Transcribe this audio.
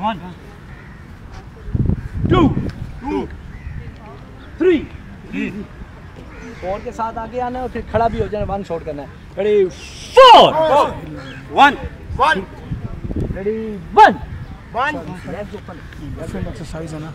1, 2, 3 shot के साथ आगे आना है और फिर खड़ा भी हो जाना, 1 शॉट करना है। रेडी 4, 1, 1, रेडी 1, 1 एक्सरसाइज है ना।